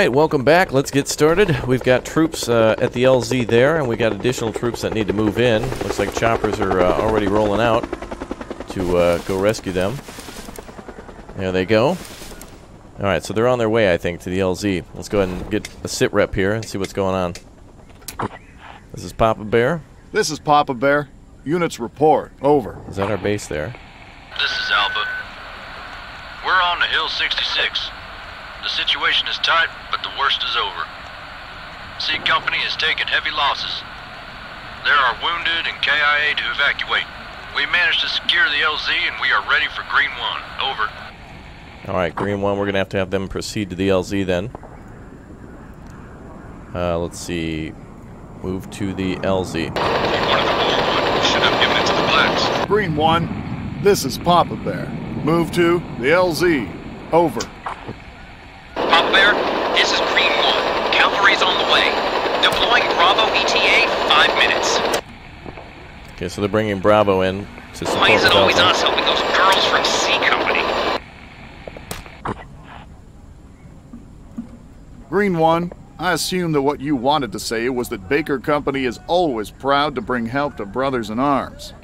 Alright, welcome back. Let's get started. We've got troops at the LZ there, and we got additional troops that need to move in. Looks like choppers are already rolling out to go rescue them. There they go. Alright, so they're on their way, I think, to the LZ. Let's go ahead and get a sitrep here and see what's going on. This is Papa Bear. This is Papa Bear. Units report. Over. Is that our base there? This is Alpha. We're on the Hill 66. The situation is tight, but the worst is over. C Company has taken heavy losses. There are wounded and KIA to evacuate. We managed to secure the LZ and we are ready for Green One. Over. Alright, Green One, we're going to have them proceed to the LZ then. Let's see. Move to the LZ. Should have given it to the blacks. Green One, this is Papa Bear. Move to the LZ. Over. Papa Bear, this is Green One. Cavalry's on the way. Deploying Bravo ETA, 5 minutes. Okay, so they're bringing Bravo in to support. Why is it always us helping those girls from C Company? Green One, I assume that what you wanted to say was that Baker Company is always proud to bring help to brothers in arms.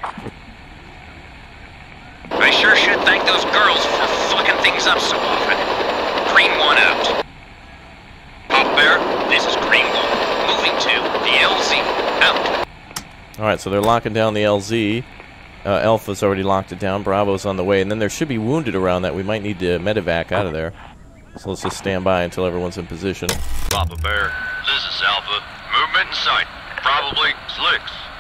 I sure should thank those girls for fucking things up so often. Green One out. Pop Bear, this is Green One. Moving to the LZ. Out. Alright, so they're locking down the LZ. Alpha's already locked it down. Bravo's on the way. And then there should be wounded around that. We might need to medevac out of there. So let's just stand by until everyone's in position. Papa Bear, this is Alpha. Movement in sight. Probably 6.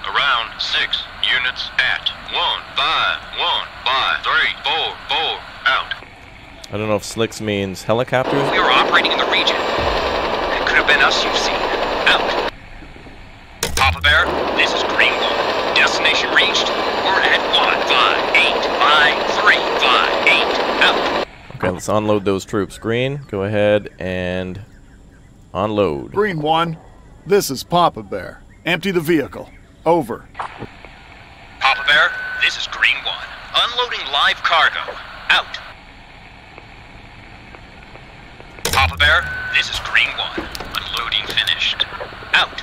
Around 6 units at 1 by 1 by 3 4 4 out. I don't know if slicks means helicopters. We were operating in the region. It could have been us you've seen. Out. Papa Bear, this is Green One. Destination reached. We're at 1 by 8 by 3 by 8 out. Okay, let's unload those troops. Green, go ahead and unload. Green One, this is Papa Bear. Empty the vehicle. Over. Papa Bear, this is Green One. Unloading live cargo. Out. Papa Bear, this is Green One. Unloading finished. Out.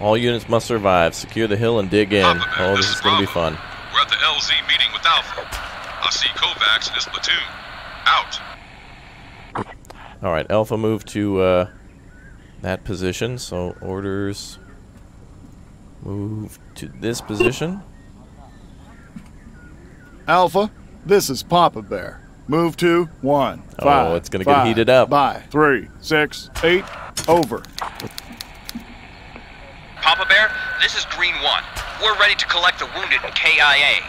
All units must survive. Secure the hill and dig in. Papa Bear, oh, this is going to be fun. We're at the LZ meeting with Alpha. I see Kovacs in his platoon. Out. Alright, Alpha moved to that position, so orders... Move to this position. Alpha, this is Papa Bear. Move to 1 5. Oh, it's gonna get heated up. By 3 6 8 over. Papa Bear, this is Green One. We're ready to collect the wounded in KIA.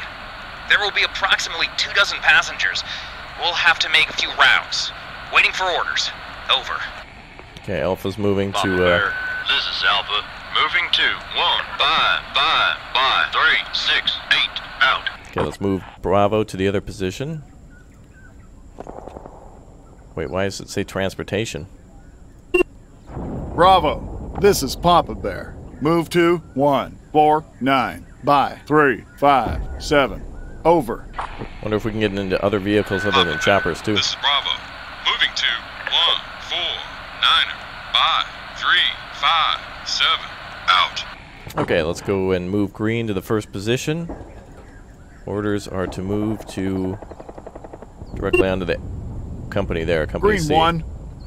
There will be approximately 2 dozen passengers. We'll have to make a few rounds. Waiting for orders. Over. Okay, Alpha's moving Papa to. Bear, this is Alpha. Moving to 1 by 3 6 8 out. Okay, let's move Bravo to the other position. Wait, why does it say transportation? Bravo, this is Papa Bear. Move to 1 4 9 by 3 5 7 over. Wonder if we can get into other vehicles other than choppers too. This is Bravo. Moving to 1 4 9 by 3 5 7 out. Okay, let's go and move Green to the first position. Orders are to move to directly onto the company there. Company Green C. One,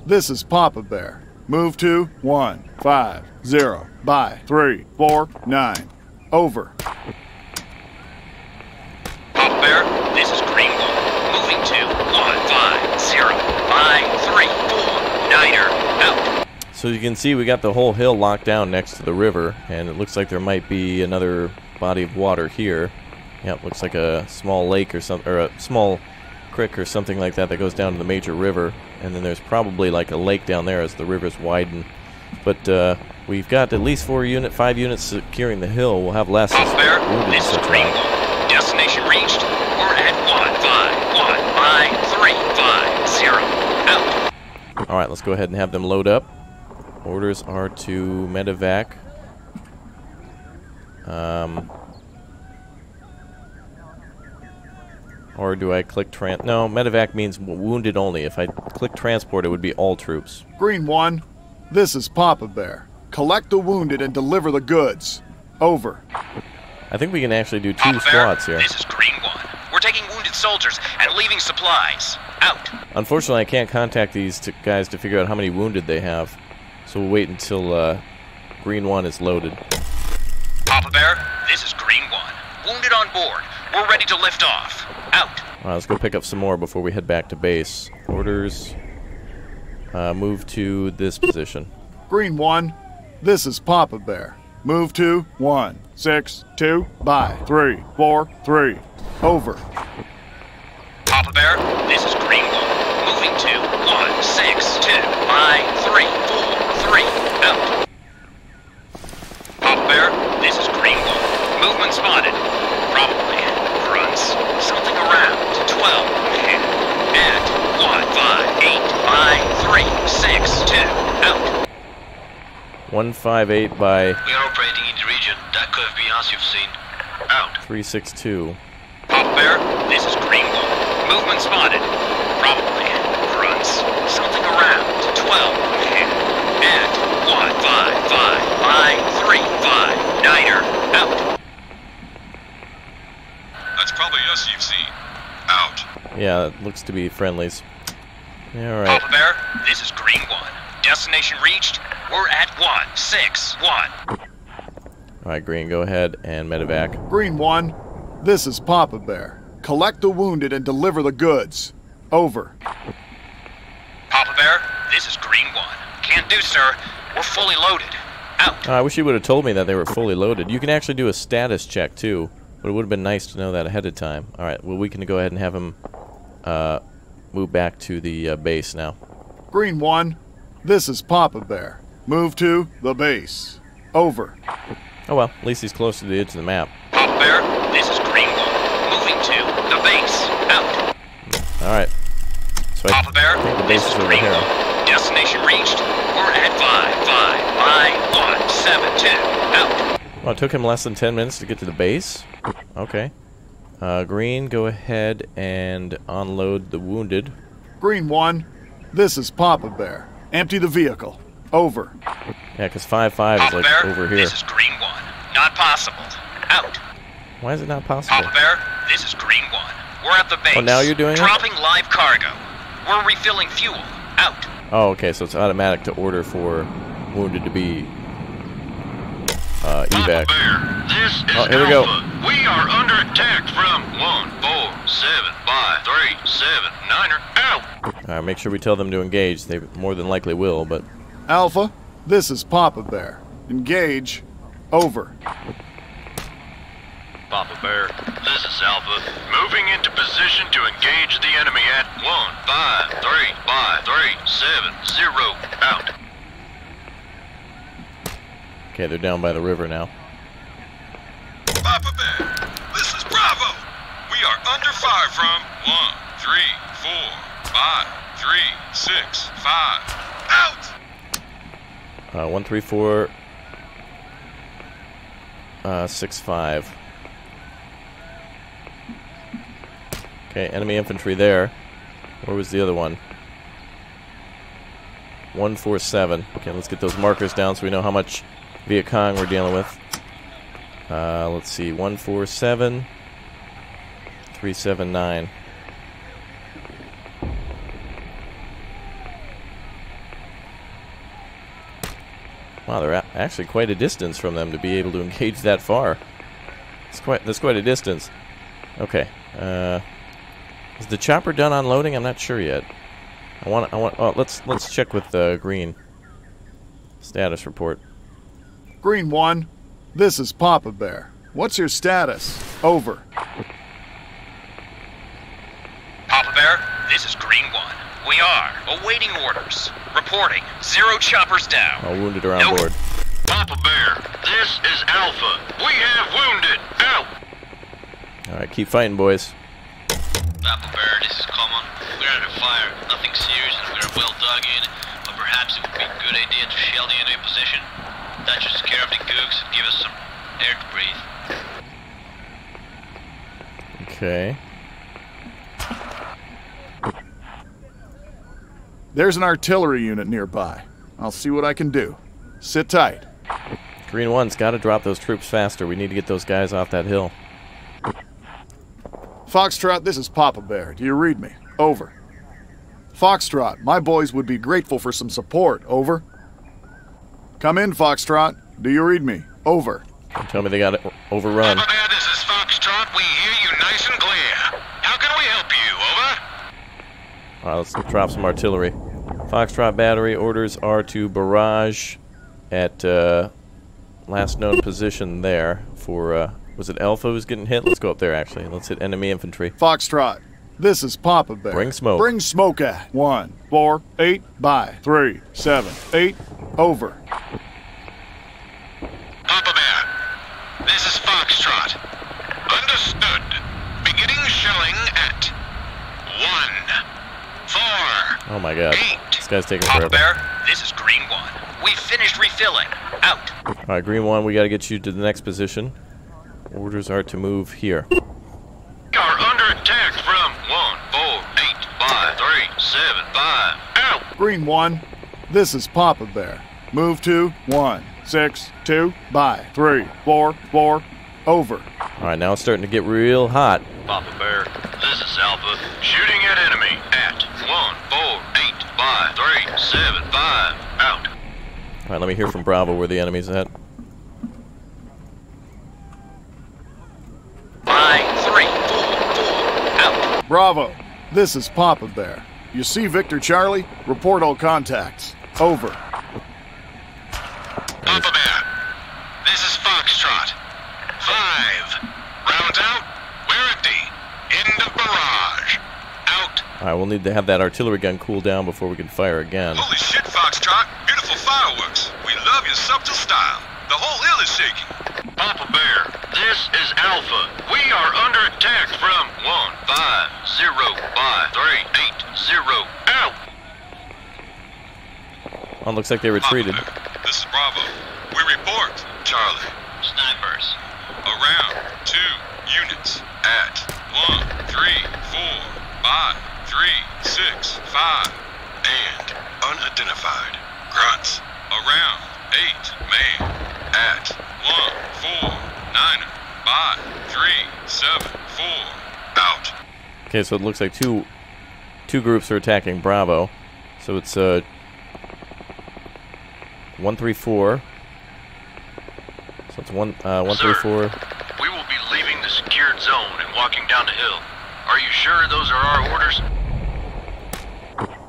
this is Papa Bear. Move to 1 5 0 by 3 4 9 over. Papa Bear, this is Green One. Moving to 1 5 0 by 3 4 9 out. So you can see we got the whole hill locked down next to the river, and it looks like there might be another body of water here. Yep, looks like a small lake or something, or a small creek or something like that that goes down to the major river, and then there's probably like a lake down there as the rivers widen. But we've got at least 5 units securing the hill. We'll have less. Papa Bear, this is Green One. Destination reached. We're at 1 by 1 by 3 5 0 out. All right, let's go ahead and have them load up. Orders are to medevac. Or do I click trans... No, medevac means wounded only. If I click transport, it would be all troops. Green One, this is Papa Bear. Collect the wounded and deliver the goods. Over. I think we can actually do two squads here. This is Green One. We're taking wounded soldiers and leaving supplies. Out. Unfortunately, I can't contact these guys to figure out how many wounded they have. So we'll wait until Green One is loaded. Papa Bear, this is Green One. Wounded on board. We're ready to lift off. Out. Well, let's go pick up some more before we head back to base. Orders. Move to this position. Green One, this is Papa Bear. Move to 1, 6, 2, by 3, 4, 3. Over. Papa Bear, this is Green One. Moving to 1, 6, 2, by 3, 4, 3. Out. Papa Bear, this is Green One. Movement spotted. Probably grunts. Something around 12 men. At 158 by 362. Out. 158 by. We are operating in the region. That could have been us you've seen. Out. 362. Papa Bear, this is Green One. Movement spotted. Probably grunts. Something around 12 men. At 155 by 359. Out. That's probably us you've seen. Out. Yeah, it looks to be friendlies. All right. Papa Bear, this is Green One. Destination reached. We're at 161. All right, Green, go ahead and medevac. Green One, this is Papa Bear. Collect the wounded and deliver the goods. Over. Papa Bear, this is Green One. Can't do, sir. We're fully loaded. Out. I wish you would have told me that they were fully loaded. You can actually do a status check too, but it would have been nice to know that ahead of time. All right, well, we can go ahead and have him move back to the base now. Green One, this is Papa Bear. Move to the base. Over. Oh well, at least he's close to the edge of the map. Papa Bear, this is Green One. Moving to the base. Out. Alright. So Papa Bear, this is Green One. Destination reached. We're at 5 by 172. Out. Well, it took him less than 10 minutes to get to the base. Okay. Green, go ahead and unload the wounded. Green One, this is Papa Bear. Empty the vehicle. Over. Yeah, because 5-5 is like Bear, over here. This is Green One. Not possible. Out. Why is it not possible? Papa Bear, this is Green One. We're at the base. Oh, now you're doing dropping it? Live cargo. We're refilling fuel. Out. Oh, okay, so it's automatic to order for wounded to be evac. Papa Bear, this is here we go. We are under attack from 147 by 379er. Out. All right, make sure we tell them to engage. They more than likely will, but. Alpha, this is Papa Bear. Engage. Over. Papa Bear, this is Alpha. Moving into position to engage the enemy at 153 by 370. Out. Okay, they're down by the river now. Papa Bear, this is Bravo. We are under fire from 134 by 365. Out. 134 65. Okay, enemy infantry there. Where was the other one? 147. Okay, let's get those markers down so we know how much Viet Cong we're dealing with. Let's see, 147, 379. Wow, they're actually quite a distance from them to be able to engage that far. It's that's quite a distance. Okay. Is the chopper done unloading? I'm not sure yet. Oh, let's check with Green. Status report. Green One, this is Papa Bear. What's your status? Over. Papa Bear, this is Green One. We are awaiting orders. Reporting. 0 choppers down. All wounded are on board. Papa Bear, this is Alpha. We have wounded. Out. All right, keep fighting, boys. Papa Bear, this is Common. We're under fire. Nothing serious, and we're well dug in. But perhaps it would be a good idea to shell the enemy position. That should scare off the gooks and give us some air to breathe. Okay. There's an artillery unit nearby. I'll see what I can do. Sit tight. Green One's got to drop those troops faster. We need to get those guys off that hill. Foxtrot, this is Papa Bear. Do you read me? Over. Foxtrot, my boys would be grateful for some support. Over. Come in, Foxtrot. Do you read me? Over. Tell me they got overrun. Papa Bear, this is Foxtrot. We hear you nice and clear. How can we help you? Over. All right, let's drop some artillery. Foxtrot battery orders are to barrage at last known position there for, was it Alpha who's getting hit? Let's go up there, actually. Let's hit enemy infantry. Foxtrot, this is Papa Bear. Bring smoke. Bring smoke at 1, 4, 8, by 3, 7, 8, over. Papa Bear, this is Foxtrot. Understood. Beginning shelling at 1, 4, oh my god. 8. This guy's taking forever. Papa Bear, this is Green One. We finished refilling. Out. Alright, Green One, we gotta get you to the next position. Orders are to move here. We are under attack from 1, 4, 8, by 3, 7, by out. Green One, this is Papa Bear. Move to 1, 6, 2, by 3, 4, 4, over. Alright, now it's starting to get real hot. Papa Bear, this is Alpha. Shooting at enemy at 1, 4, 8, by 3, 7, by out. Alright, let me hear from Bravo where the enemy's at. By 3, 4, 4, out. Bravo, this is Papa Bear. You see Victor Charlie? Report all contacts. Over. Papa Bear, this is Foxtrot. 5. Rounds out. We're empty. End of barrage. Out. Alright, we'll need to have that artillery gun cool down before we can fire again. Holy shit, Foxtrot. Beautiful fireworks. We love your subtle style. The whole hill is shaking. Papa Bear, this is Alpha. We are under attack from 1, 5, 0, by 3, 8, 0, out. Oh, looks like they retreated. Papa Bear, this is Bravo. We report, Charlie. Snipers. Around 2 units at 1, 3, 4, by 3, 6, 5, and unidentified. Grunts. Around 8 man at 1, 4, 9, by 3, 7, 4, out. Okay, so it looks like two groups are attacking Bravo. So it's 1, 3, 4. That's 1, 1, 3, 4. We will be leaving the secured zone and walking down the hill. Are you sure those are our orders?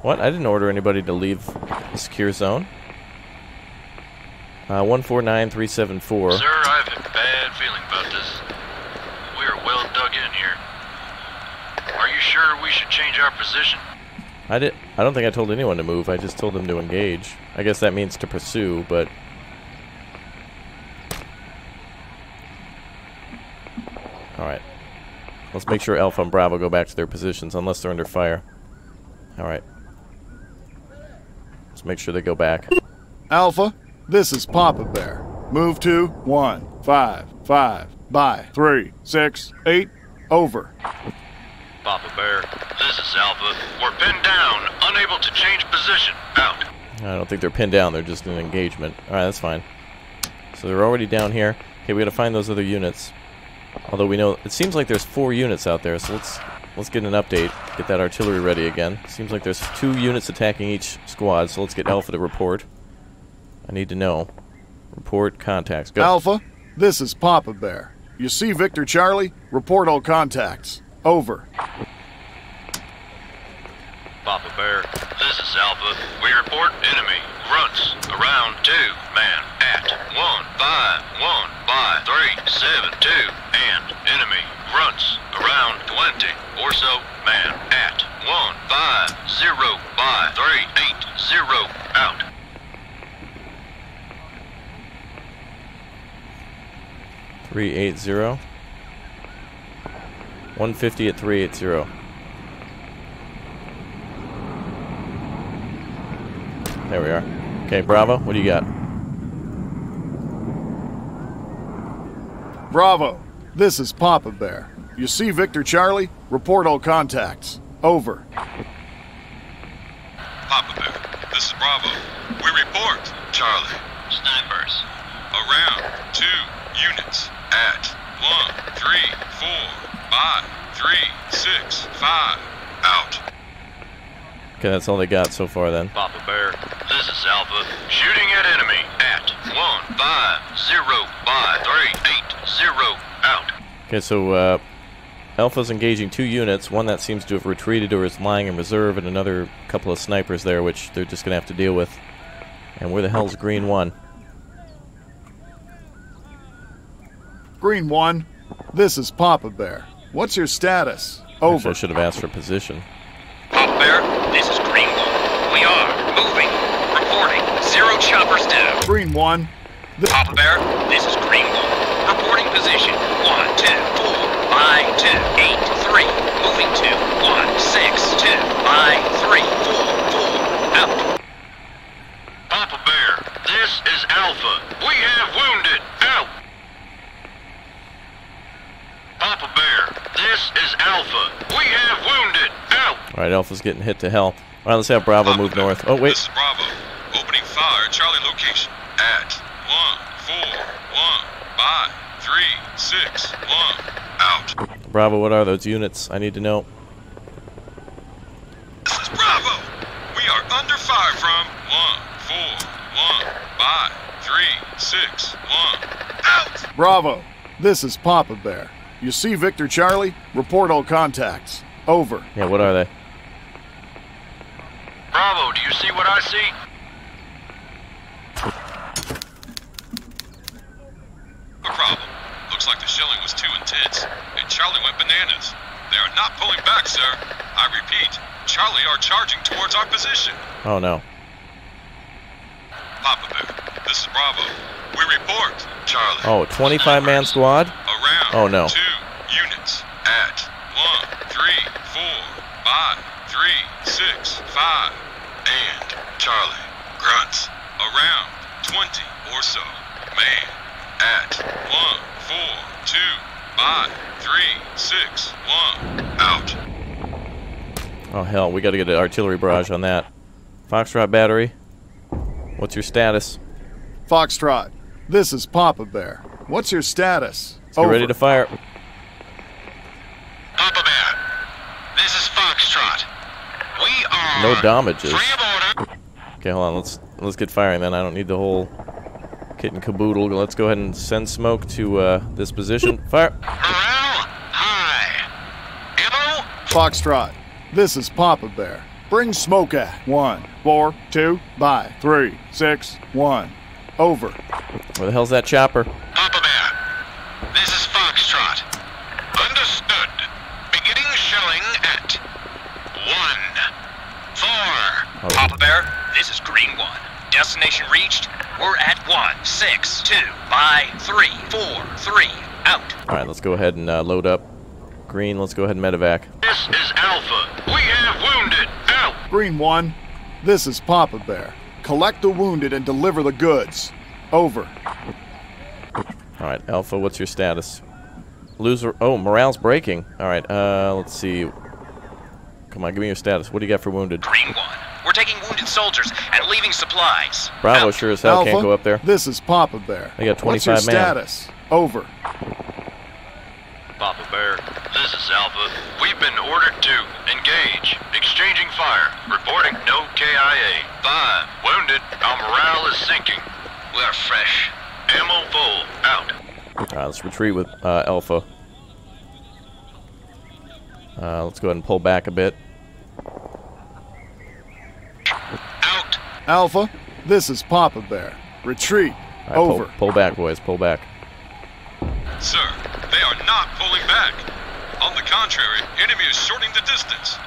What? I didn't order anybody to leave the secure zone. 1, 4, 9, 3, 7, 4. Sir, I have a bad feeling about this. We are well dug in here. Are you sure we should change our position? I don't think I told anyone to move. I just told them to engage. I guess that means to pursue, but. Alright. Let's make sure Alpha and Bravo go back to their positions, unless they're under fire. Alright. Let's make sure they go back. Alpha, this is Papa Bear. Move to 1, 5, 5, by 3, 6, 8, over. Papa Bear, this is Alpha. We're pinned down, unable to change position. Out. I don't think they're pinned down, they're just in an engagement. Alright, that's fine. So they're already down here. Okay, we gotta find those other units. Although we know, it seems like there's 4 units out there, so let's get an update, get that artillery ready again. Seems like there's 2 units attacking each squad, so let's get Alpha to report. I need to know. Report contacts. Go. Alpha, this is Papa Bear. You see Victor Charlie? Report all contacts. Over. Papa Bear, this is Alpha. We report enemy grunts around 2 man at 1, 5, 1, by 3, 7, 2, and enemy grunts around 20 or so man at 1, 5, 0, by 3, 8, 0, out. Three 8 0. 150 at 3 8 0. There we are. Okay, Bravo, what do you got? Bravo, this is Papa Bear. You see Victor Charlie? Report all contacts. Over. Papa Bear. This is Bravo. We report, Charlie. Snipers. Around 2 units at 1, 3, 4, 5, 3, 6, 5. Out. Okay, that's all they got so far then. Papa Bear, this is Alpha. Shooting at enemy at 1505380. Out. Okay, so Alpha's engaging 2 units, one that seems to have retreated or is lying in reserve, and another couple of snipers there, which they're just going to have to deal with. And where the hell's Green One? Green One, this is Papa Bear. What's your status? Over. Actually, I should have asked for position. Papa Bear, this is Green One. We are moving. Reporting. 0 choppers down. Green One. Papa Bear, this is Green One. Reporting position. 1, 2, 4, 5, 2, 8, 3. Moving to 1, 6, 2, 5, 3, 4, 4. Out. Papa Bear, this is Alpha. We have wounded. Out. Papa Bear, this is Alpha. We have wounded. Out. All right, Alpha's getting hit to hell. All right, let's have Bravo move north. Oh wait. This is Bravo. Opening fire. Charlie location at 1, 4, 1, 5, 3, 6, 1. Out. Bravo, what are those units? I need to know. This is Bravo. We are under fire from 1, 4, 1, 5, 3, 6, 1. Out. Bravo, this is Papa Bear. You see Victor Charlie? Report all contacts. Over. Yeah, what are they? Bravo, do you see what I see? No problem. Looks like the shelling was too intense, and Charlie went bananas. They are not pulling back, sir. I repeat, Charlie are charging towards our position. Oh, no. Papa Bear, this is Bravo. We report, Charlie. Oh, 25-man squad? Around oh, no. 2 units at 1, 3, 4, 5, 3, 6, 5. And Charlie. Grunts. Around 20 or so. Man. At 1, 4, 2, 5, 3, 6, 1. Out. Oh, hell. We got to get an artillery barrage on that. Foxtrot battery. What's your status? Foxtrot. This is Papa Bear. What's your status? Over. Get ready to fire. Papa Bear, this is Foxtrot. We are no damages. Free of order. Okay, hold on. Let's get firing then. I don't need the whole kit and caboodle. Let's go ahead and send smoke to this position. Fire. Morale high. Ammo. Foxtrot, this is Papa Bear. Bring smoke at 1, 4, 2, by 3, 6, 1. Over. Where the hell's that chopper? Papa Bear, this is Foxtrot. Understood. Beginning shelling at 1, 4. Oh. Papa Bear, this is Green One. Destination reached. We're at 1, 6, 2, by 3, 4, 3. Out. All right, let's go ahead and load up. Green, let's go ahead and medevac. This is Alpha. We have wounded. Out. Green One, this is Papa Bear. Collect the wounded and deliver the goods. Over. Alright, Alpha, what's your status? Loser. Oh, morale's breaking. Alright, let's see. Come on, give me your status. What do you got for wounded? Green One. We're taking wounded soldiers and leaving supplies. Bravo, Alpha. Sure as hell Alpha, can't go up there. This is Papa Bear. I got 25 what's your man. Status? Over. Papa Bear, this is Alpha. We've been ordered to engage. Exchanging fire. Reporting no KIA. 5. Wounded. Our morale is sinking. We're fresh. Ammo full. Out. Alright, let's retreat with Alpha. Let's go ahead and pull back a bit. Out. Alpha, this is Papa Bear. Retreat. Right, over. Pull back, boys. Pull back. Sir, they are not pulling back. On the contrary, enemy is shortening the distance.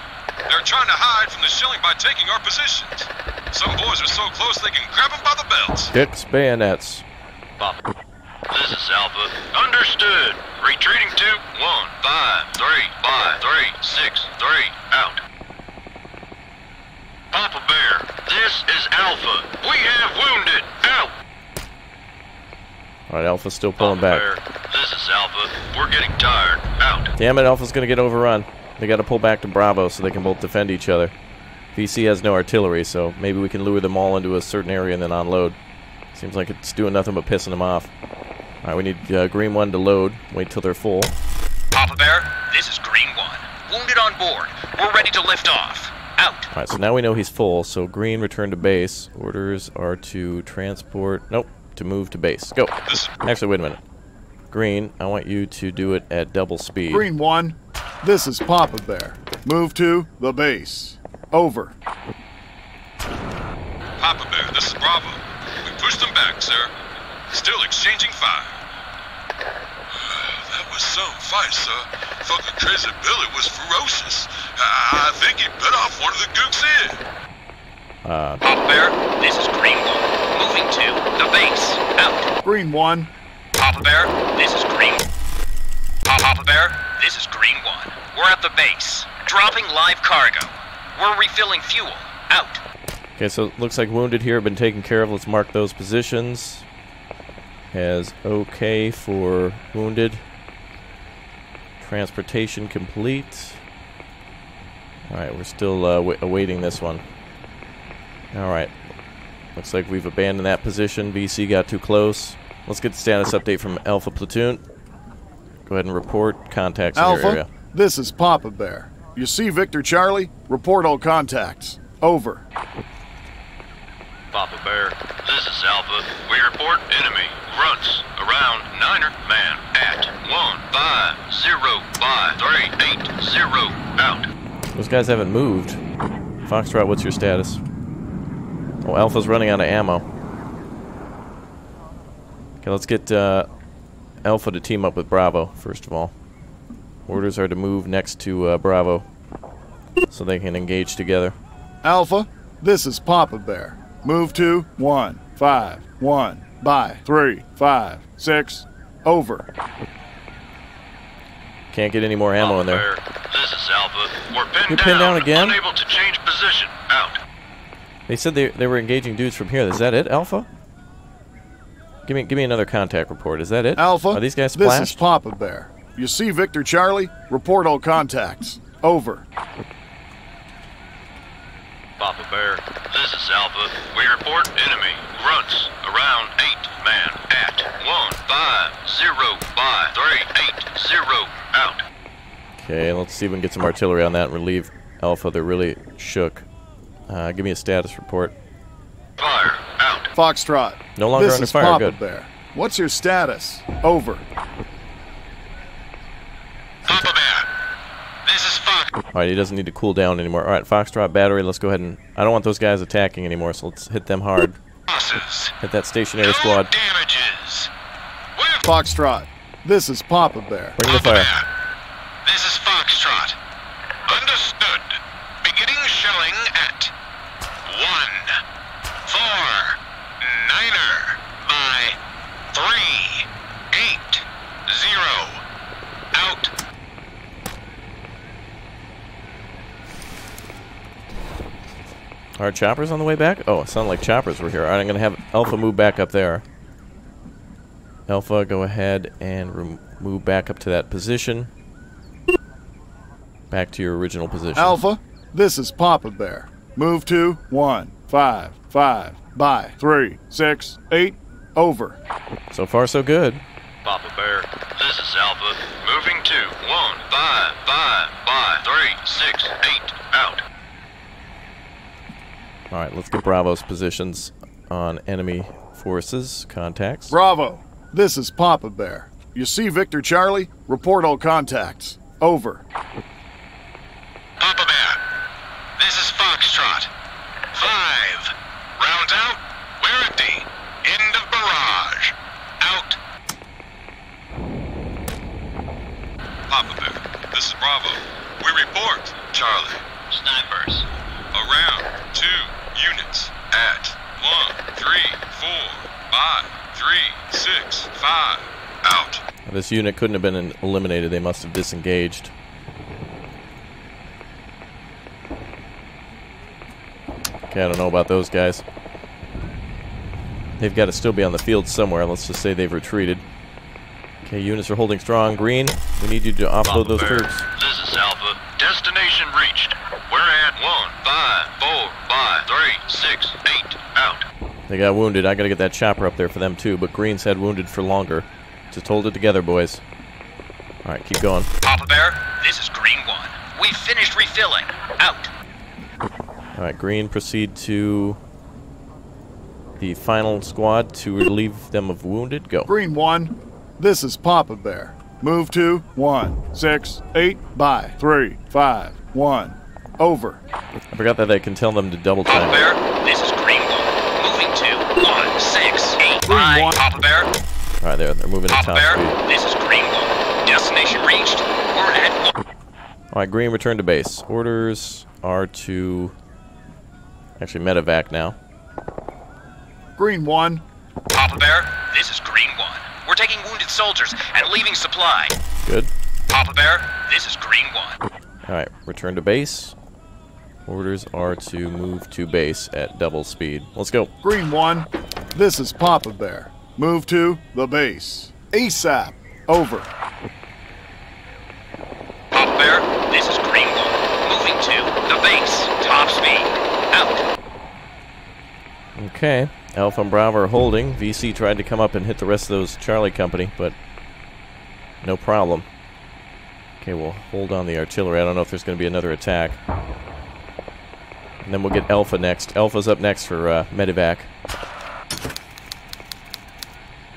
They're trying to hide from the shelling by taking our positions. Some boys are so close they can grab them by the belts. Dicks bayonets. Papa, this is Alpha. Understood. Retreating to 1, 5, 3, by 3, 6, 3. Out. Papa Bear, this is Alpha. We have wounded. Out. All right, Alpha's still pulling Papa back. Bear, this is Alpha. We're getting tired. Out. Damn it, Alpha's gonna get overrun. They gotta pull back to Bravo so they can both defend each other. VC has no artillery, so maybe we can lure them all into a certain area and then unload. Seems like it's doing nothing but pissing them off. Alright, we need Green One to load. Wait till they're full. Papa Bear, this is Green One. Wounded on board. We're ready to lift off. Out. Alright, so now we know he's full, so Green, return to base. Orders are to transport... Nope, to move to base. Go. Actually, wait a minute. Green, I want you to do it at double speed. Green One, this is Papa Bear. Move to the base. Over. Papa Bear, this is Bravo. We pushed them back, sir. Still exchanging fire. That was some fight, sir. Fucking Crazy Billy was ferocious. I think he bit off one of the Gook's head. Papa Bear, this is Green One. Moving to the base. Out. Green One. Papa Bear, this is Green. Papa Bear, this is Green One. We're at the base. Dropping live cargo. We're refilling fuel. Out. Okay, so it looks like wounded here have been taken care of. Let's mark those positions as okay for wounded. Transportation complete. Alright, we're still awaiting this one. Alright. Looks like we've abandoned that position. VC got too close. Let's get the status update from Alpha Platoon. Go ahead and report contacts in your area. Alpha, this is Papa Bear. You see Victor Charlie? Report all contacts. Over. Papa Bear, this is Alpha. We report enemy grunts around Niner Man at 1505380. Out. Those guys haven't moved. Foxtrot, what's your status? Oh, Alpha's running out of ammo. Okay, let's get Alpha to team up with Bravo, first of all. Orders are to move next to Bravo so they can engage together. Alpha, this is Papa Bear. Move to 151 by 356. Over. Can't get any more ammo in there. This is Alpha. We're pinned down again. Unable to change position. Out. They said they were engaging dudes from here. Is that it, Alpha? Give me another contact report. Is that it? Alpha. Are these guys splashed? This is Papa Bear. You see Victor Charlie? Report all contacts. Over. Papa Bear, this is Alpha. We report enemy grunts around 8 man at 1505380. Out. Okay, let's see if we can get some artillery on that and relieve Alpha. They're really shook. Give me a status report. Fire. Out. Foxtrot. No longer under fire. Good. This is Papa Bear. What's your status? Over. Papa Bear, this is Fox. Alright, he doesn't need to cool down anymore. Alright, Foxtrot battery, let's go ahead and... I don't want those guys attacking anymore, so let's hit them hard. Losses. Hit that stationary squad. Damages. Foxtrot, this is Papa Bear. Bring the fire. Bear, this is Foxtrot. Understood. Beginning shelling at 149er by 380. Out. Are choppers on the way back? Oh, it sounded like choppers were here. Alright, I'm going to have Alpha move back up there. Alpha, go ahead and move back up to that position. Back to your original position. Alpha, this is Papa Bear. Move to 155 by 368. Over. So far, so good. Papa Bear, this is Alpha. Moving to 155 by 368. Out. Alright, let's get Bravo's positions on enemy forces, contacts. Bravo, this is Papa Bear. You see Victor Charlie? Report all contacts. Over. Papa Bear, this is Foxtrot. 5. Round out, we're at the end of barrage. Out. Papa Bear, this is Bravo. We report, Charlie. Snipers. Around 2 units at 134 by 365. Out. This unit couldn't have been eliminated. They must have disengaged. Okay, I don't know about those guys. They've got to still be on the field somewhere. Let's just say they've retreated. Okay, units are holding strong. Green, we need you to offload those troops. This is Alpha. Destination reached. We're at 1, 5, 4, 5, 3, 6, 8, out. They got wounded. I gotta get that chopper up there for them too, but Green's had wounded for longer. Just hold it together, boys. Alright, keep going. Papa Bear, this is Green One. We finished refilling. Out. Alright, Green, proceed to the final squad to relieve them of wounded. Go. Green One, this is Papa Bear. Move to 1, 6, 8, by 3, 5, 1, over. I forgot that I can tell them to double time. Papa Bear, this is Green One. Moving to 1, 6, 8, by. Papa Bear. All right, they're moving at top speed. Papa Bear, this is Green One. Destination reached. We're at 1. All right, Green, return to base. Orders are to actually medevac now. Green One. Papa Bear, this is Green One. We're taking wounded soldiers and leaving supply. Good. Papa Bear, this is Green One. Alright, return to base. Orders are to move to base at double speed. Let's go. Green One, this is Papa Bear. Move to the base. ASAP. Over. Papa Bear, this is Green One. Moving to the base. Top speed. Out. Okay. Alpha and Bravo are holding. VC tried to come up and hit the rest of those Charlie company, but no problem. Okay, we'll hold on the artillery. I don't know if there's going to be another attack. And then we'll get Alpha next. Alpha's up next for medevac.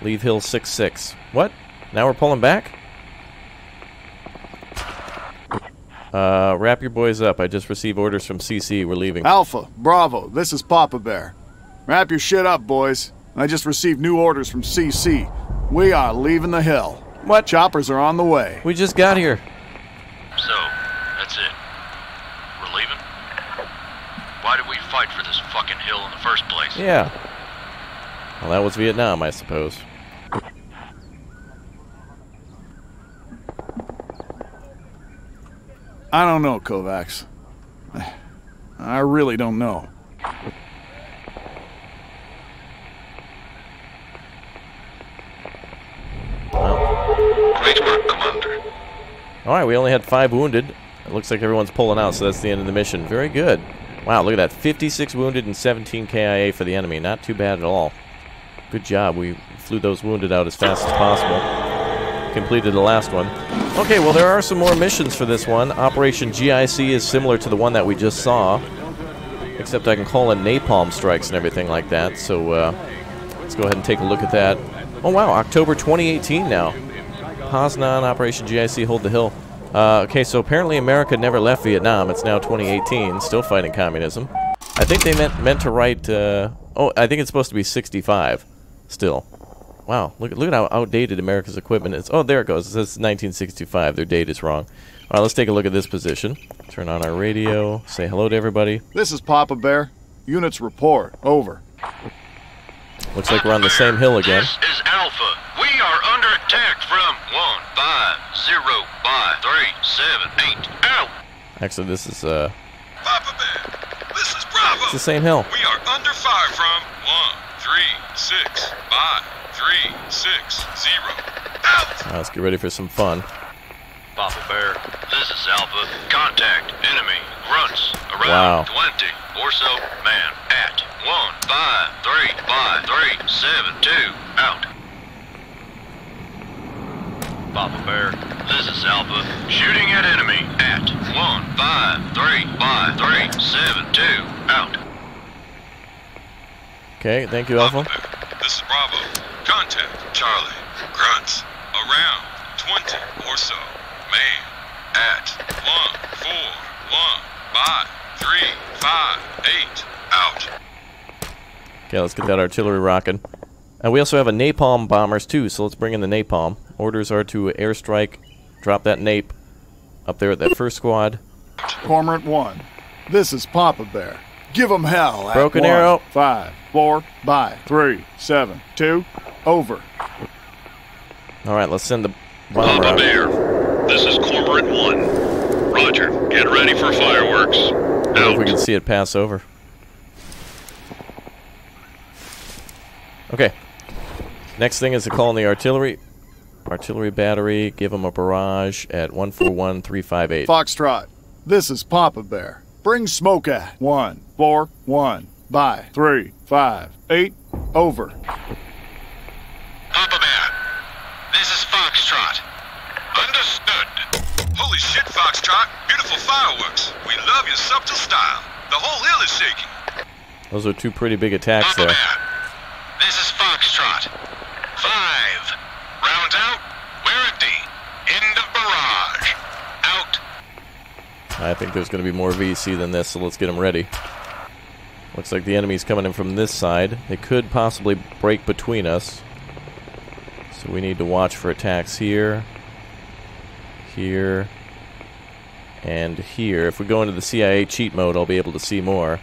Leave Hill 66. What? Now we're pulling back? Wrap your boys up. I just received orders from CC. We're leaving. Alpha, Bravo, this is Papa Bear. Wrap your shit up, boys. I just received new orders from CC. We are leaving the hill. What? Choppers are on the way. We just got here. So, that's it. We're leaving? Why did we fight for this fucking hill in the first place? Yeah. Well, that was Vietnam, I suppose. I don't know, Kovacs. I really don't know. Alright, we only had 5 wounded. It looks like everyone's pulling out, so that's the end of the mission. Very good. Wow, look at that. 56 wounded and 17 KIA for the enemy. Not too bad at all. Good job. We flew those wounded out as fast as possible. Completed the last one. Okay, well, there are some more missions for this one. Operation GIC is similar to the one that we just saw, except I can call in napalm strikes and everything like that, so let's go ahead and take a look at that. Oh, wow, October 2018 now. Poznan, Operation GIC, hold the hill. Okay, so apparently America never left Vietnam. It's now 2018, still fighting communism. I think they meant to write, oh, I think it's supposed to be 65, still. Wow, look at how outdated America's equipment is. Oh, there it goes. It says 1965. Their date is wrong. All right, let's take a look at this position. Turn on our radio, say hello to everybody. This is Papa Bear. Units report. Over. Looks like we're on the same hill again. This is Alpha. We are under attack from 1, 5, 0, 5, 3, 7, 8, out. Actually, this is Papa Bear. This is Bravo. It's the same hill. We are under fire from 1, 3, 6, 5, 3, 6, 0, out. Now, let's get ready for some fun. Papa Bear, this is Alpha. Contact enemy grunts around 20 or so man at 1, 5, 3, 5, 3, 7, 2, out. Papa Bear, this is Alpha. Shooting at enemy at 1, 5, 3, 5, 3, 7, 2, out. Okay, thank you, Alpha. Bear, this is Bravo. Contact Charlie. Grunts around 20 or so. Man at 1, 4, 1, 5, 3, 5, 8, out. Okay, let's get that artillery rocking. And we also have a napalm bombers too, so let's bring in the napalm. Orders are to airstrike, drop that nape up there at that first squad. Cormorant One, this is Papa Bear. Give them hell. Broken Arrow. 5, 4, by 3, 7, 2, over. All right, let's send the bomb. Papa Bear, this is Cormorant One. Roger. Get ready for fireworks. I hope we can see it pass over. Okay. Next thing is to call in the artillery. Artillery battery, give them a barrage at 141, 358. Foxtrot, This is Papa Bear. Bring smoke at 141 by 358 over. Papa Bear, this is Foxtrot. Understood. Holy shit, Foxtrot. Beautiful fireworks. We love your subtle style. The whole hill is shaking. Those are two pretty big attacks Papa there. Bear, this is Foxtrot. 5. Round out. We're at D. End of barrage. Out. I think there's going to be more VC than this, so let's get them ready. Looks like the enemy's coming in from this side. They could possibly break between us. So we need to watch for attacks here, here, and here. If we go into the CIA cheat mode, I'll be able to see more.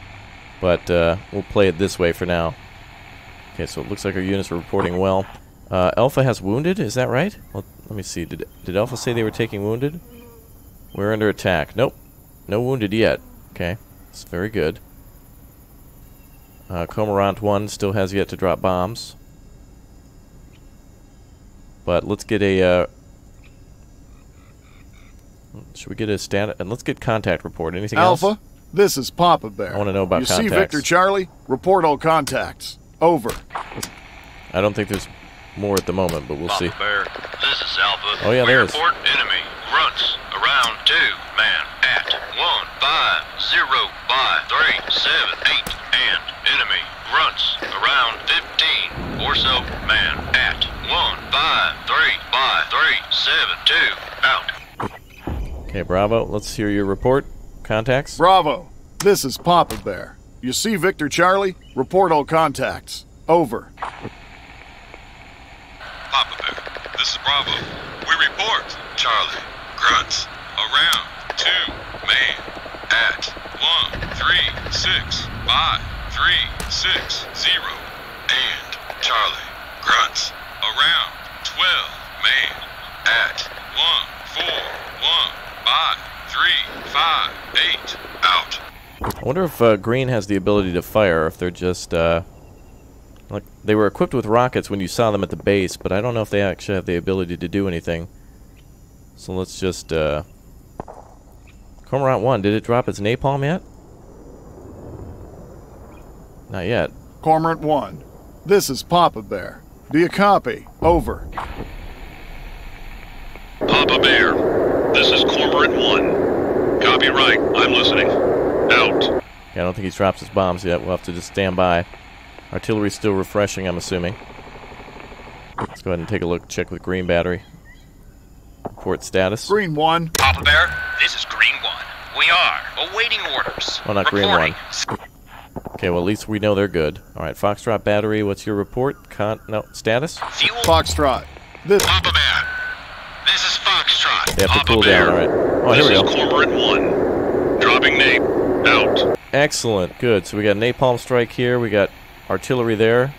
But we'll play it this way for now. Okay, so it looks like our units are reporting well. Alpha has wounded, is that right? Well, let me see. Did Alpha say they were taking wounded? We're under attack. Nope. No wounded yet. Okay. That's very good. Cormorant One still has yet to drop bombs. But let's get a... should we get a stat... and let's get contact report. Anything else? Alpha, this is Papa Bear. I want to know about you contacts. You see Victor Charlie? Report all contacts. Over. I don't think there's more at the moment, but we'll see. Papa Bear, this is Alpha. Oh yeah, there is. Report enemy. Grunts. Around 2 man at 150 by 378 and enemy grunts around 15 or so man at 153 by 372 out. Okay, Bravo. Let's hear your report. Contacts. Bravo. This is Papa Bear. You see Victor Charlie? Report all contacts. Over. Papa Bear, this is Bravo. We report Charlie. Grunts around 2 man at 136 by 360 and Charlie grunts around 12 man at 141 by 358 out. I wonder if Green has the ability to fire, if they're just like they were equipped with rockets when you saw them at the base, but I don't know if they actually have the ability to do anything. So let's just, Cormorant 1, did it drop its napalm yet? Not yet. Cormorant 1, this is Papa Bear. Do you copy? Over. Papa Bear, this is Cormorant 1. Copyright, I'm listening. Out. Okay, I don't think he drops his bombs yet. We'll have to just stand by. Artillery's still refreshing, I'm assuming. Let's go ahead and take a look, check with green battery. Report status. Green One. Papa Bear, this is Green One. We are awaiting orders. Well, not reporting. Green One. Okay, well, at least we know they're good. All right, Foxtrot battery, what's your report? No, status? Fuel. Foxtrot. This. Papa Bear, this is Foxtrot. They have Papa to cool Bear. Down, all right. Oh, this here we go. Cormorant One. Dropping napalm. Out. Excellent, good. So we got napalm strike here. We got artillery there.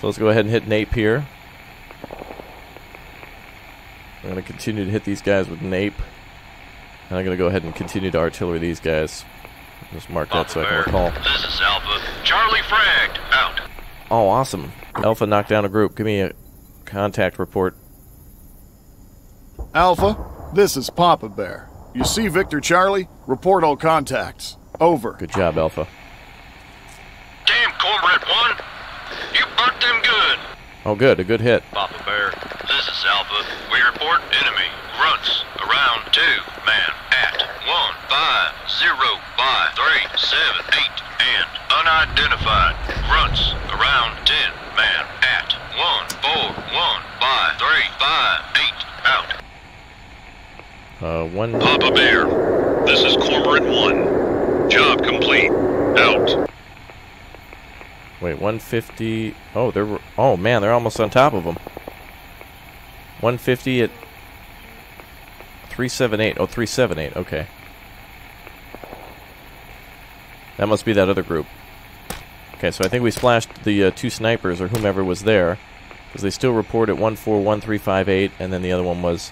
So let's go ahead and hit nape here. I'm going to continue to hit these guys with nape, and I'm going to go ahead and continue to artillery these guys. Just mark that so I can recall. This is Alpha. Charlie fragged. Out. Oh, awesome. Alpha knocked down a group. Give me a contact report. Alpha, this is Papa Bear. You see Victor Charlie? Report all contacts. Over. Good job, Alpha. Damn, Cormorant One. You burnt them good. Oh, good. A good hit. Papa Bear, this is Alpha. We report enemy grunts around 2 man at 150 by 378 and unidentified grunts around 10 man at 141 by 358 out. One. Papa Bear, this is Cormorant One. Job complete. Out. Wait, 150. Oh, they're. Oh man, they're almost on top of them. 150 at 378. Oh, 378. Okay. That must be that other group. Okay, so I think we splashed the two snipers or whomever was there, because they still report at 141 358, and then the other one was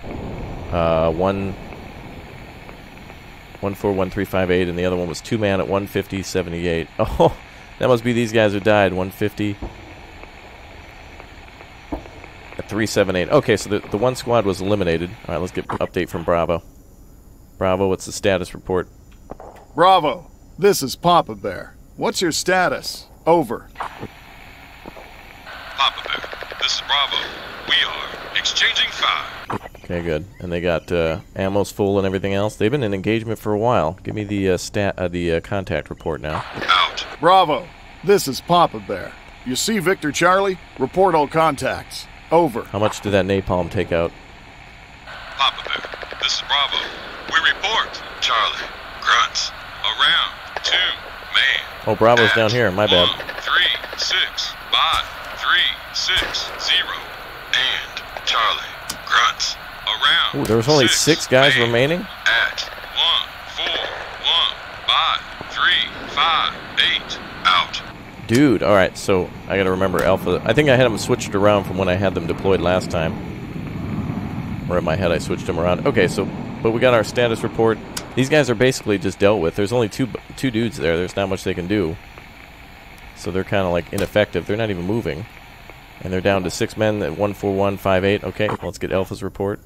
141 358, and the other one was 2 man at 150 78. Oh. That must be these guys who died, 150 at 378. Okay, so the one squad was eliminated. All right, let's get an update from Bravo. Bravo, what's the status report? Bravo, this is Papa Bear. What's your status? Over. Papa Bear, this is Bravo. We are exchanging fire. Okay, good. And they got ammo's full and everything else. They've been in engagement for a while. Give me the contact report now. Out. Bravo, this is Papa Bear. You see Victor Charlie? Report all contacts. Over. How much did that napalm take out? Papa Bear, this is Bravo. We report, Charlie. Grunts. Around. Two. Man. Oh, Bravo's at down here. My bad. 1, 3, 6, 5, 3, 6, 0. And Charlie. Grunts. Around. Ooh, there was only six guys man. Remaining? At 1, 4, 1, 5, 3, 5, 8. Out. Dude, alright, so I gotta remember Alpha. I think I had them switched around from when I had them deployed last time. Or in my head I switched them around. Okay, so, but we got our status report. These guys are basically just dealt with. There's only two dudes there. There's not much they can do. So they're kind of like ineffective. They're not even moving. And they're down to six men at 14158. Okay, let's get Alpha's report.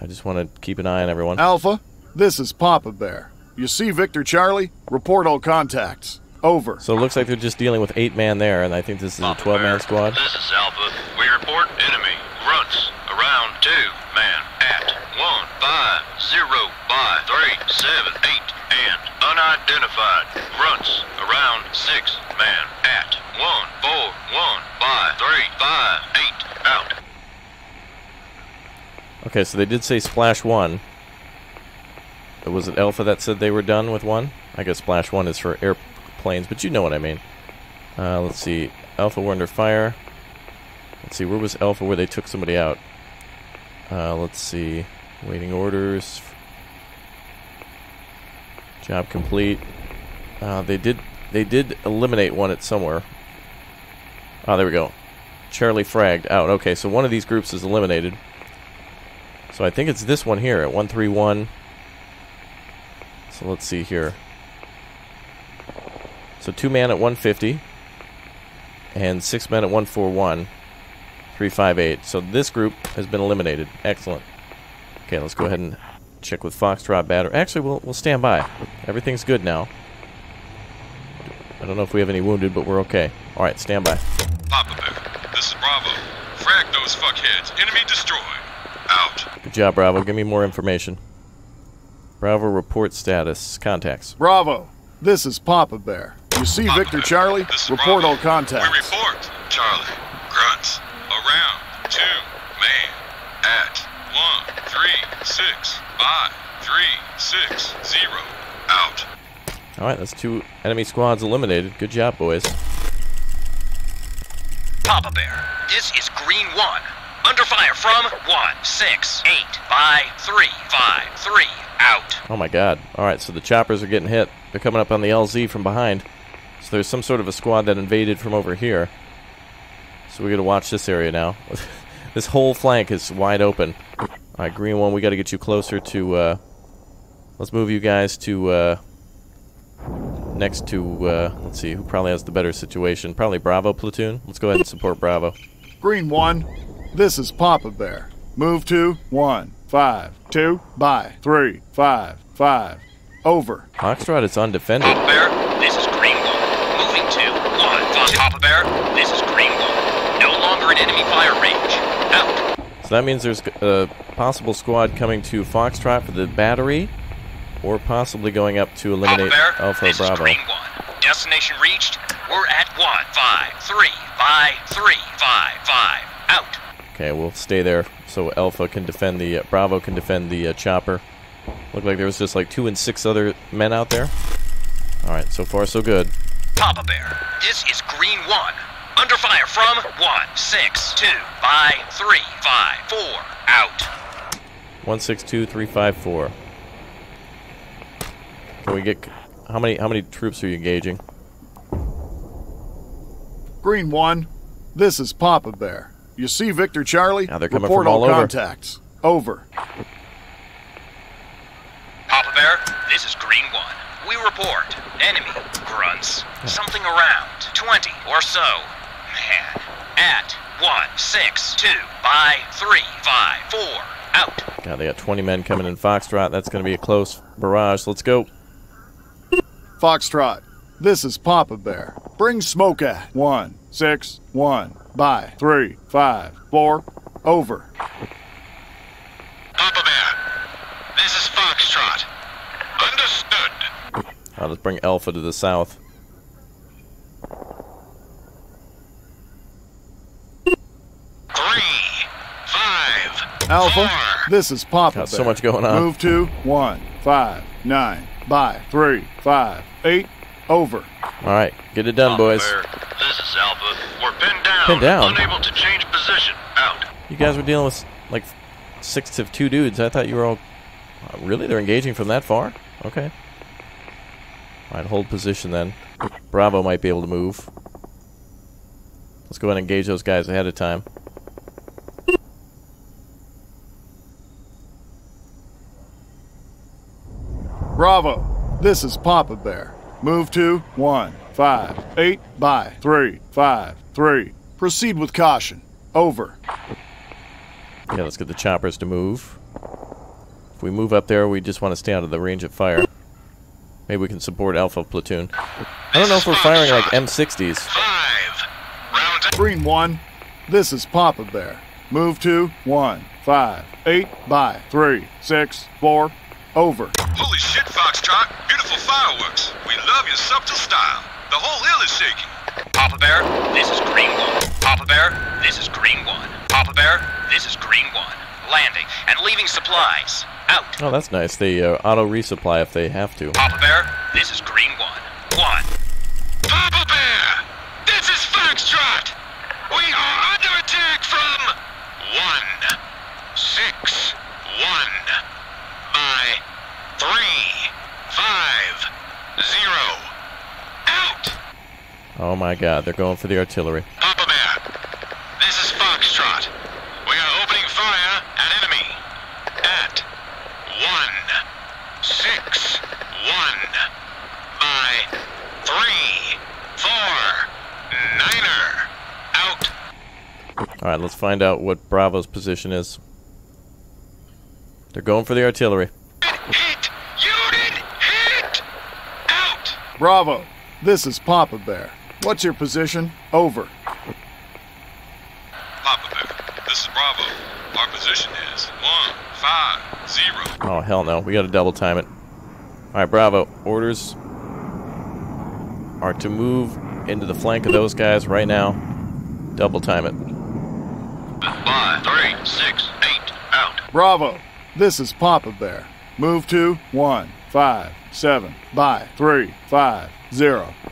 I just want to keep an eye on everyone. Alpha, this is Papa Bear. You see Victor Charlie? Report all contacts. Over. So it looks like they're just dealing with 8 man there, and I think this is Papa a 12-man squad. This is Alpha. We report enemy grunts around 2 man at 1, 5, 0, 5, 3, 7, 8 and unidentified grunts around 6 man at 1, 4, 1, 5, 3, 5, 8 out. Okay, so they did say splash 1. Was it Alpha that said they were done with 1? I guess splash 1 is for air. Planes, but you know what I mean. Let's see. Alpha, we're under fire. Let's see, where was Alpha where they took somebody out? Let's see. Waiting orders. Job complete. They did eliminate one at somewhere. Ah, there we go. Charlie fragged out. Okay, so one of these groups is eliminated. So I think it's this one here at 131. So let's see here. So 2 man at 150 and 6 men at 141 358. So this group has been eliminated. Excellent. Okay, let's go ahead and check with Foxtrot battery. Actually, we'll stand by. Everything's good now. I don't know if we have any wounded, but we're okay. All right, stand by. Papa Bear, this is Bravo. Frag those fuckheads. Enemy destroyed. Out. Good job, Bravo. Give me more information. Bravo, report status. Contacts. Bravo, this is Papa Bear. You see Papa Victor Bear. Charlie? Report all contacts. We report, Charlie. Grunts. Around 2 man at 1, 3, 6, 5, 3, 6, 0. Out. Alright, that's 2 enemy squads eliminated. Good job, boys. Papa Bear, this is Green One. Under fire from 1, 6, 8, 5, 3, 5, 3. Out. Oh my god. Alright, so the choppers are getting hit. They're coming up on the LZ from behind. So there's some sort of a squad that invaded from over here. So we gotta watch this area now. This whole flank is wide open. Alright, Green One, we gotta get you closer to, let's move you guys to, next to, let's see, who probably has the better situation? Probably Bravo Platoon. Let's go ahead and support Bravo. Green One, this is Papa Bear. Move to 1, 5, 2, by 3, 5, 5. Over. Foxtrot is undefended. Papa Bear, this is Green One. Moving to 1, 5. Papa Bear, this is Green One. No longer in enemy fire range. Out. So that means there's a possible squad coming to Foxtrot for the battery, or possibly going up to eliminate Papa Bear, Alpha this Bravo. Is Green One. Destination reached. We're at 1, 5, 3, by 3, 5, 5. Out. Okay, we'll stay there so Alpha can defend the Bravo can defend the chopper. Looked like there was just like 2 and 6 other men out there. Alright, so far so good. Papa Bear, this is Green One. Under fire from 1, 6, 2, by 3, 5, 4. Out. 1, 6, 2, 3, 5, 4. Can we get how many troops are you engaging? Green One, this is Papa Bear. You see Victor Charlie? Now they're coming from all over. Report all contacts. Over. Papa Bear, this is Green One. We report enemy grunts. Something around 20 or so. Man. At 1, 6, 2, by 3, 5, 4. Out. God, they got 20 men coming in Foxtrot. That's going to be a close barrage. Let's go. Foxtrot, this is Papa Bear. Bring smoke at 161 by 354 over. Papa Bear, this is Foxtrot. Understood. I'll just bring Alpha to the south. Alpha, this is Papa Bear. Got so much going on. Move to 159 by 358 over. All right, get it done, Papa boys. Bear, this is Alpha. We're pinned down. Pinned down. Unable to change position. Out. You guys were dealing with like 6 of 2 dudes. I thought you were all really. They're engaging from that far. Okay. All right, hold position then. Bravo might be able to move. Let's go ahead and engage those guys ahead of time. Bravo, this is Papa Bear. Move to 158 by 353. Proceed with caution. Over. Okay, let's get the choppers to move. If we move up there, we just want to stay out of the range of fire. Maybe we can support Alpha Platoon. I don't know if we're firing like M60s. Green One, this is Papa Bear. Move to 158 by 364. Over. Holy shit, Foxtrot. Beautiful fireworks. We love your subtle style. The whole hill is shaking. Papa Bear, this is Green One. Papa Bear, this is Green One. Papa Bear, this is Green One. Landing and leaving supplies. Out. Oh, that's nice. They auto-resupply if they have to. Papa Bear, this is Green One. One. Papa Bear, this is Foxtrot. We are under attack from 161. 350. Out. Oh my God, they're going for the artillery. Papa Bear, this is Foxtrot. We are opening fire at enemy at 161 by 349. Out. All right, let's find out what Bravo's position is. They're going for the artillery. Bravo, this is Papa Bear. What's your position? Over. Papa Bear, this is Bravo. Our position is 150. Oh, hell no. We gotta double time it. Alright, Bravo. Orders are to move into the flank of those guys right now. Double time it. 5, 3, 6, 8, out. Bravo, this is Papa Bear. Move to 157 by 350.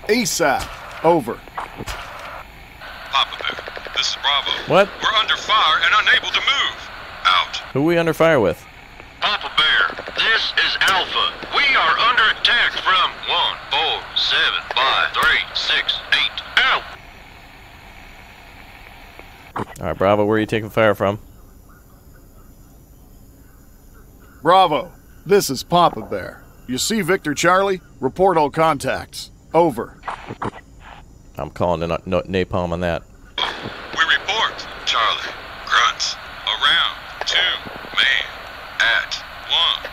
ASAP. Over. Papa Bear, this is Bravo. What? We're under fire and unable to move. Out. Who are we under fire with? Papa Bear, this is Alpha. We are under attack from 147 by 368. Out. All right, Bravo, where are you taking fire from? Bravo. This is Papa Bear. You see Victor Charlie? Report all contacts. Over. I'm calling in napalm on that. We report, Charlie. Grunts. Around 2 man at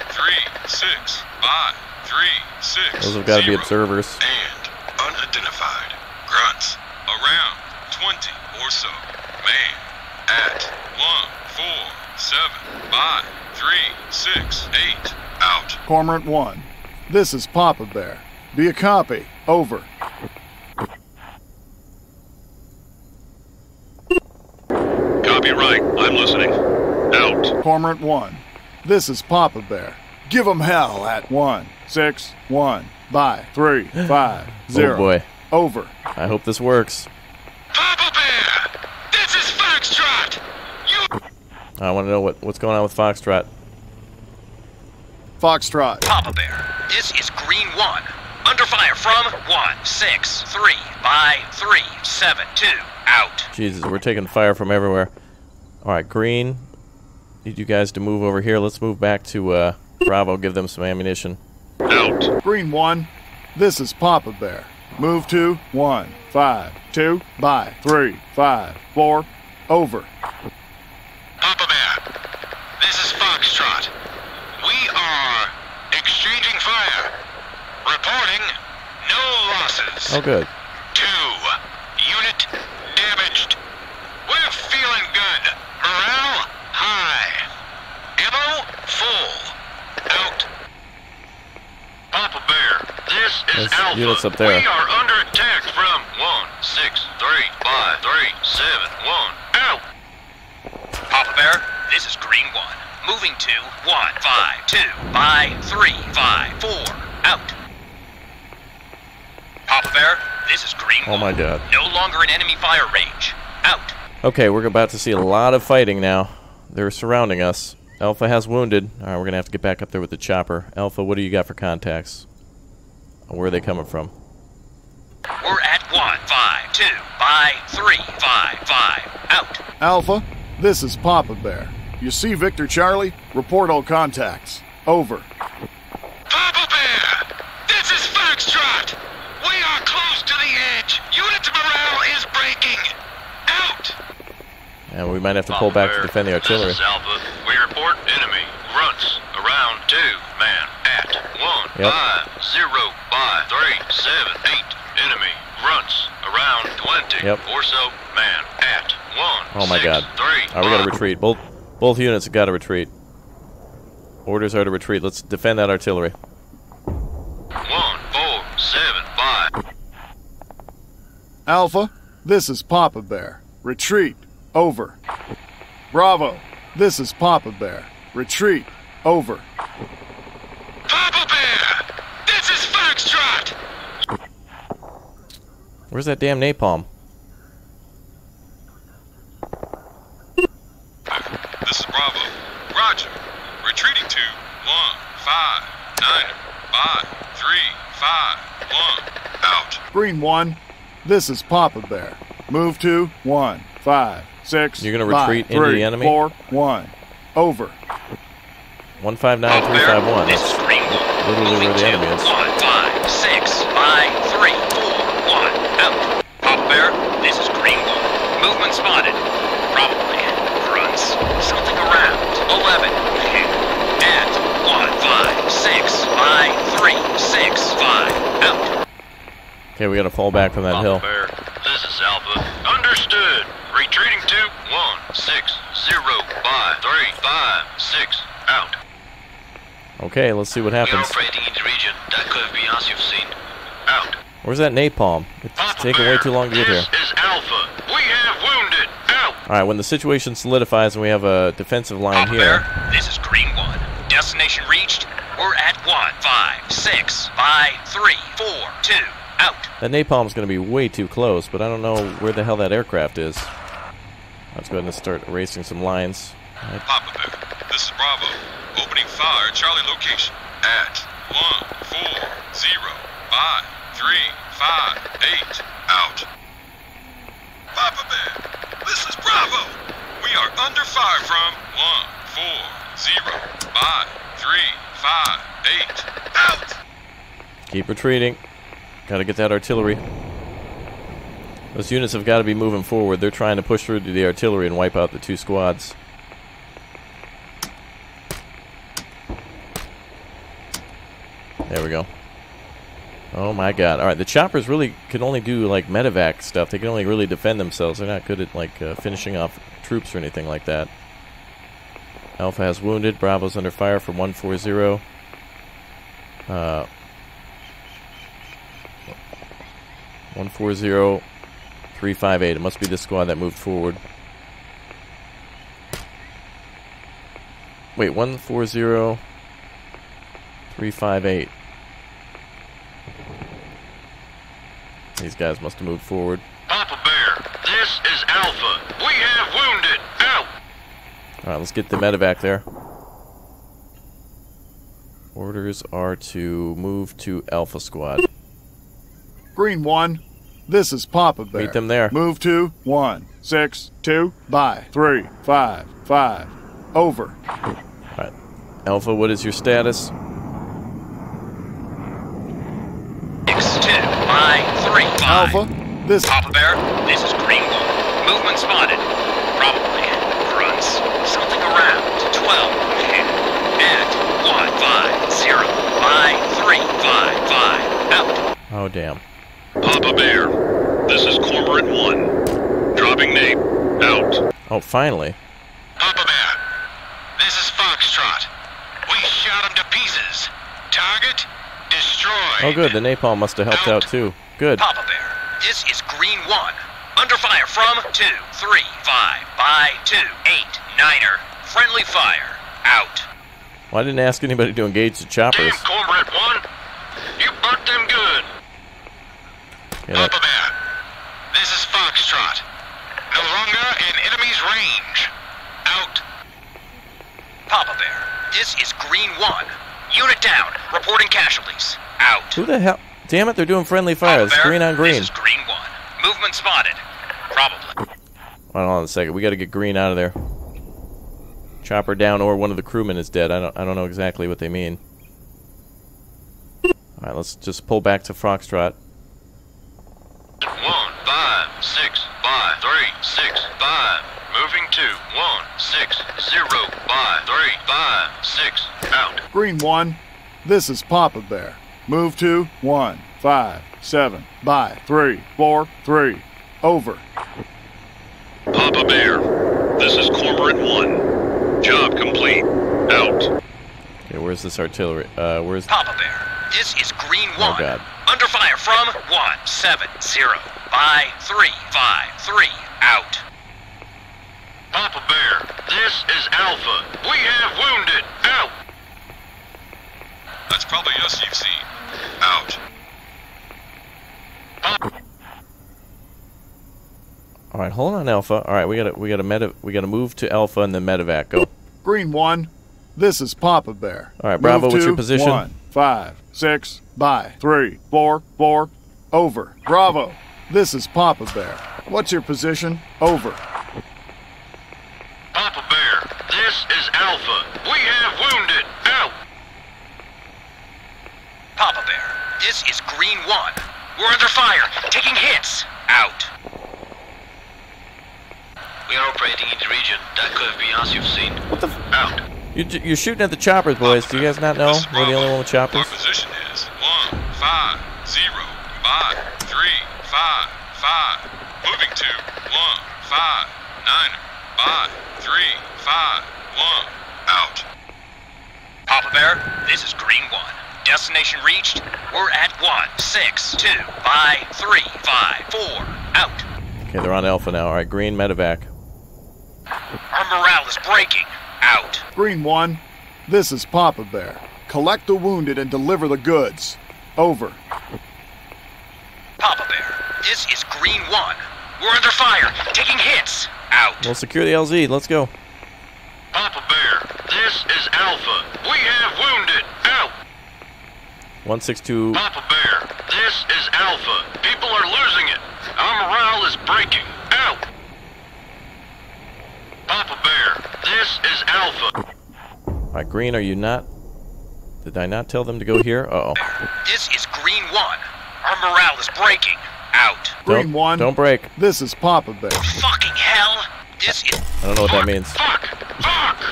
136 by 360. Those have got to be observers. And unidentified. Grunts. Around 20 or so. Man at 147 by 368. Out. Cormorant One, this is Papa Bear. Do you copy? Over. Copy right. I'm listening. Out. Cormorant One, this is Papa Bear. Give 'em hell at 161 by 350. Oh boy. Over. I hope this works. Papa Bear, this is Foxtrot. You. I want to know what's going on with Foxtrot. Foxtrot. Papa Bear, this is Green One. Under fire from 163 by 372. Out. Jesus, we're taking fire from everywhere. All right, Green. Need you guys to move over here. Let's move back to Bravo. Give them some ammunition. Out. Green One, this is Papa Bear. Move to 152 by 354. Over. Papa Bear, this is Foxtrot. Exchanging fire. Reporting no losses. Oh, good. 2 unit damaged. We're feeling good. Morale high. Ammo full. Out. Papa Bear, this is Alpha. Units up there. We are under attack from 1-6-3-5-3-7-1. Out. Papa Bear, this is Green One. Moving to 1-5-2-5-3-5-4. Out. Papa Bear, this is Green One. Oh my God. No longer in enemy fire range. Out. Okay, we're about to see a lot of fighting now. They're surrounding us. Alpha has wounded. Alright, we're gonna have to get back up there with the chopper. Alpha, what do you got for contacts? Where are they coming from? We're at 1-5-2-5-3-5-5. Out. Alpha, this is Papa Bear. You see Victor Charlie? Report all contacts. Over. Papa Bear! This is Foxtrot! We are close to the edge. Unit morale is breaking. Out! And we might have to pull back to defend the artillery. This is Alpha. We report enemy grunts around 2 man at 1-5-0-5-3-7-8. Enemy grunts around 20 or so man at 1. Oh my God! All right, we gotta retreat. Both units have got to retreat. Orders are to retreat. Let's defend that artillery. 1-4-7-5. Alpha, this is Papa Bear. Retreat. Over. Bravo, this is Papa Bear. Retreat. Over. Papa Bear, this is Foxtrot! Where's that damn napalm? This is Bravo. Roger. Retreating to 1-5-9-5-3-5-1. Out. Green One, this is Papa Bear. Move to 1-5-6. You're gonna retreat into the enemy. 4-1. Over. 1-5-9-3-5-1. This is Green One. Literally where the enemy is. 1-5-6-5-3-4-1. Out. Papa Bear, this is Green One. Movement spotted. Probably grunts. Something around 11. At 1-5-6-5-3-6-5. Out. Okay, we gotta fall back from that hill. Bear, this is Alpha. Understood. Retreating to 1-6-0-5-3-5-6. Out. Okay, let's see what happens. We are operating in the region that could have been us you've seen. Out. Where's that napalm? It's taking way too long to get here. This is Alpha. We have wounded. Out. All right, when the situation solidifies and we have a defensive line here. Bear, this is Green One. Destination reached. We're at 1-5-6-5-3-4-2. Out. That napalm's going to be way too close, but I don't know where the hell that aircraft is. Let's go ahead and start erasing some lines. Right. Papa Bear, this is Bravo. Opening fire, Charlie location at 1-4-0-5-3-5-8. Out. Papa Bear, this is Bravo. We are under fire from 1-4-0-5-3-5-8. Out. Keep retreating. Gotta get that artillery. Those units have got to be moving forward. They're trying to push through to the artillery and wipe out the 2 squads. There we go. Oh my God. Alright, the choppers really can only do like medevac stuff. They can only really defend themselves. They're not good at like finishing off troops or anything like that. Alpha has wounded. Bravo's under fire from 140. It must be this squad that moved forward. Wait, 1-4-0-3-5-8. These guys must have moved forward. Papa Bear, this is Alpha. We have wounded. Out. All right, let's get the medevac there. Orders are to move to Alpha Squad. Green One, this is Papa Bear. Meet them there. Move to 1-6-2-3-5-5. Over. All right. Alpha, what is your status? 6-2-5-3-5. Alpha, this Papa Bear, this is Green One. Movement spotted. Probably grunts. Something around 12. At 1-5-0-5. Oh, damn. Papa Bear, this is Cormorant One. Dropping name. Out. Oh, finally. Papa Bear, this is Foxtrot. We shot him to pieces. Target, destroyed. Oh, good. The napalm must have helped out, too. Good. Papa Bear, this is Green One. Under fire from 235 by 289er. Friendly fire. Out. Well, I didn't ask anybody to engage the choppers. Damn, Cormorant One. You burnt them good. Yeah. Papa Bear, this is Foxtrot. No longer in enemy's range. Out. Papa Bear, this is Green One. Unit down. Reporting casualties. Out. Who the hell? Damn it, they're doing friendly fire. It's green on green. This is Green One. Movement spotted. Probably. Hold on a second. We got to get Green out of there. Chopper down, or one of the crewmen is dead. I don't know exactly what they mean. All right, let's just pull back to Foxtrot. 156 5 3 6 5. Moving to 160 5 3 5 6. Out. Green One, this is Papa Bear. Move to 157 by 343. Over. Papa Bear, this is Cormorant One. Job complete. Out. Okay, where's this artillery? Where's Papa Bear? This is Green One. Oh God. Under fire from 170 by 353. Out. Papa Bear, this is Alpha. We have wounded. Out. That's probably us you've seen. Out. All right, hold on, Alpha. All right, we gotta move to Alpha and then medevac. Go. Green One, this is Papa Bear. All right, Bravo, what's your position? 156 by 344. Over. Bravo, this is Papa Bear. What's your position? Over. Papa Bear, this is Alpha. We have wounded. Out. Papa Bear, this is Green One. We're under fire, taking hits. Out. We are operating in the region. That could be us you've seen. What the f— Out. You're shooting at the choppers, boys. Do you guys not know we're the only one with choppers? Our position is 150 by 355. Moving to 159 by 351. Out. Papa Bear, this is Green One. Destination reached. We're at 162 by 354. Out. Okay, they're on Alpha now. All right, Green, medevac. Our morale is breaking. Out. Green One, this is Papa Bear. Collect the wounded and deliver the goods. Over. Papa Bear, this is Green One. We're under fire, taking hits. Out. We'll secure the LZ. Let's go. Papa Bear, this is Alpha. We have wounded. Out. 162. Papa Bear, this is Alpha. People are losing it. Our morale is breaking. Out. Papa Bear, this is Alpha. Alright, Green, are you not? Did I not tell them to go here? Uh oh. This is Green One. Our morale is breaking. Out. Green One. Don't break. This is Papa Bear. Fucking hell. This is. I don't know what that means. Fuck. Fuck.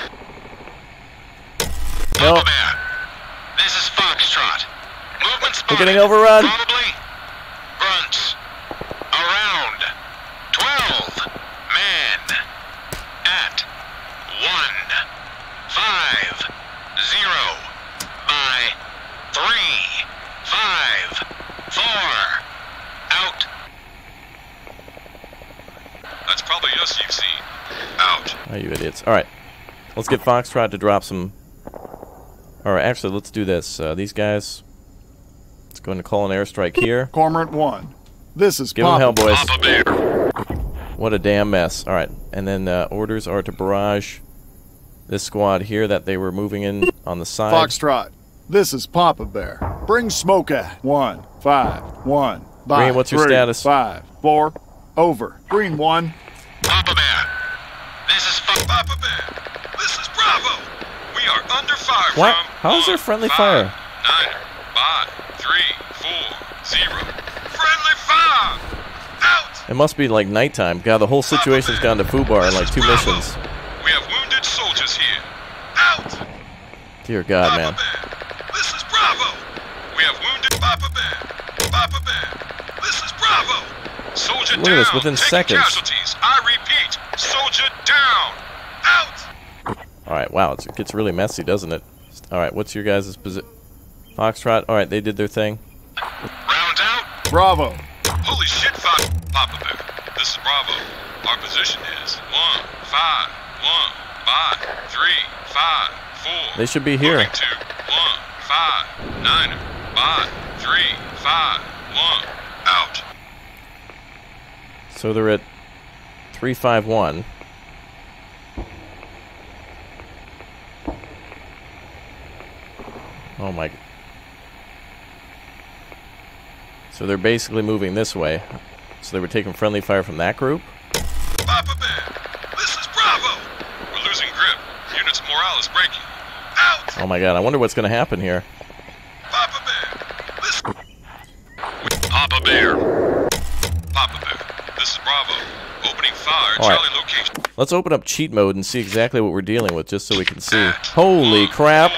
Papa Bear, this is Foxtrot. Movement spotted. We're getting overrun. Probably grunts. Around 12 men at 150 by 354. Out. That's probably us you've seen. Out. Oh, you idiots! All right, let's get Foxtrot to drop some. All right, actually, let's do this. These guys. Let's go and call an airstrike here. Cormorant One. This is Give him hell, boys. What a damn mess. All right, and then orders are to barrage this squad here that they were moving in on the side. Foxtrot, this is Papa Bear. Bring smoke at 151. By Green, what's your status? 5 4. Over. Green One. Papa Bear, this is Papa Bear. This is Bravo. We are under fire. What? How is there friendly fire? 9 by 340. Friendly fire! Out! It must be like nighttime. God, the whole situation's gone to foobar in like 2 missions. We have wounded soldiers here. Out! Dear God, man. Papa Bear. This is Bravo. We have wounded Papa Bear. Papa Bear. Soldier look down. At this, within Taking seconds. Casualties. I repeat, soldier down. Out. All right. Wow, it gets really messy, doesn't it? All right. What's your guys' position? Foxtrot. All right, they did their thing. Round out. Bravo. Holy shit, Papa Bear. This is Bravo. Our position is 1-5-1-5-3-5-4. They should be here. 2-1-5-9-5-3-5-1. Out. So they're at 3-5-1. Oh my. So they're basically moving this way. So they were taking friendly fire from that group. Papa Bear, this is Bravo. We're losing grip. Unit's morale is breaking. Out. Oh my God! I wonder what's going to happen here. Papa Bear, this. Papa Bear. Papa Bear, this is Bravo. Opening fire. All right. Charlie location. Let's open up cheat mode and see exactly what we're dealing with, just so we can see. At Holy crap!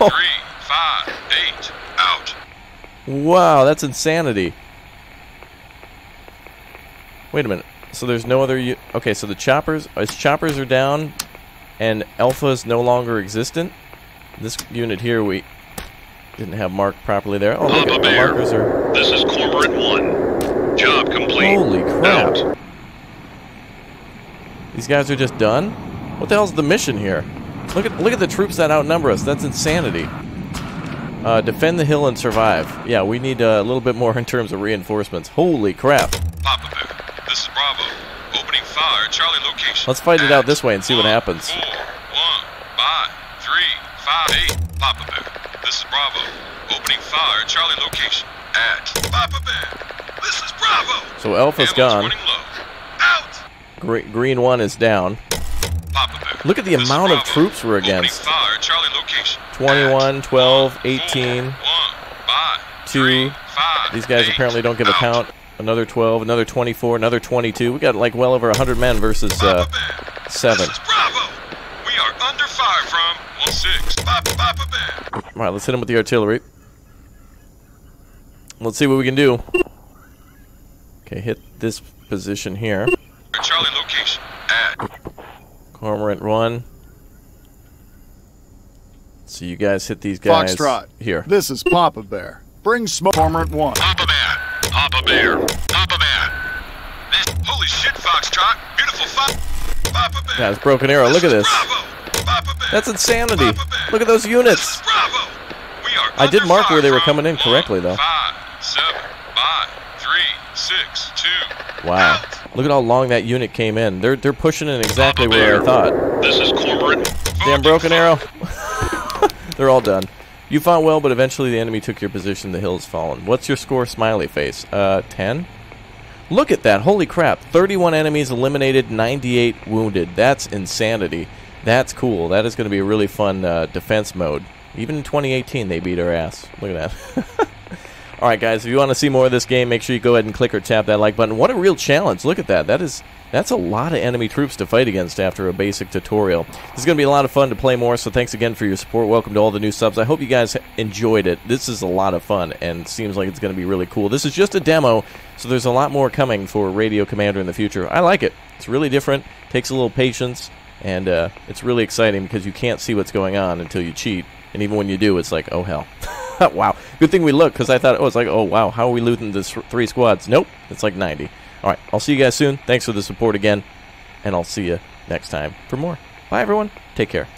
1-5-3-5-8. Out. Wow, that's insanity. Wait a minute. So there's no other. Okay, so the choppers. Its choppers are down, and Alpha is no longer existent. This unit here we didn't have marked properly there. Oh, look, the markers are. This is Cormorant One. Job complete. Holy crap! Out. These guys are just done. What the hell's the mission here? Look at the troops that outnumber us. That's insanity. Defend the hill and survive. Yeah, we need a little bit more in terms of reinforcements. Holy crap! Papa Bear. This is Bravo. Opening fire, Charlie location. Let's fight it out this way and see what happens. 4-1-5-3-5-8. Papa Bear. This is Bravo. Opening fire, Charlie location. At Papa Bear. This is Bravo. So Alpha's gone. Out. Green One is down. Papa Bear. Look at the amount of troops we're against. Opening fire, Charlie location. 21, 12, 18, 2. These guys apparently don't give a count. Another 12, another 24, another 22. We got like well over 100 men versus 7. This is Bravo. We are under fire from 16. Papa Bear. All right, let's hit him with the artillery. Let's see what we can do. Okay, hit this position here. Charlie location at Cormorant One. So you guys hit these guys Foxtrot. Here. This is Papa Bear. Bring smoke. Cormorant One. Papa Bear. Papa Bear. Papa Bear. This holy shit, Foxtrot. Beautiful fuck. Papa Bear. That's Broken Arrow. Look at this. Papa Bear. That's insanity. Look at those units. Bravo. We are I did mark where they were coming in correctly, though. 5, 7, 5, 3, 6, 2. Wow. Out. Look at how long that unit came in. They're pushing in exactly where I thought. This is Cormorant. Damn Broken Arrow. They're all done. You fought well, but eventually the enemy took your position. The hill's fallen. What's your score, smiley face? 10? Look at that. Holy crap. 31 enemies eliminated, 98 wounded. That's insanity. That's cool. That is going to be a really fun defense mode. Even in 2018, they beat our ass. Look at that. All right, guys. If you want to see more of this game, make sure you go ahead and click or tap that like button. What a real challenge. Look at that. That's a lot of enemy troops to fight against after a basic tutorial. This is going to be a lot of fun to play more, so thanks again for your support. Welcome to all the new subs. I hope you guys enjoyed it. This is a lot of fun, and seems like it's going to be really cool. This is just a demo, so there's a lot more coming for Radio Commander in the future. I like it. It's really different, takes a little patience, and it's really exciting because you can't see what's going on until you cheat. And even when you do, it's like, oh, hell. Wow. Good thing we looked, because I thought, oh, it's like, oh, wow, how are we losing this 3 squads? Nope, it's like 90. All right, I'll see you guys soon. Thanks for the support again, and I'll see you next time for more. Bye, everyone. Take care.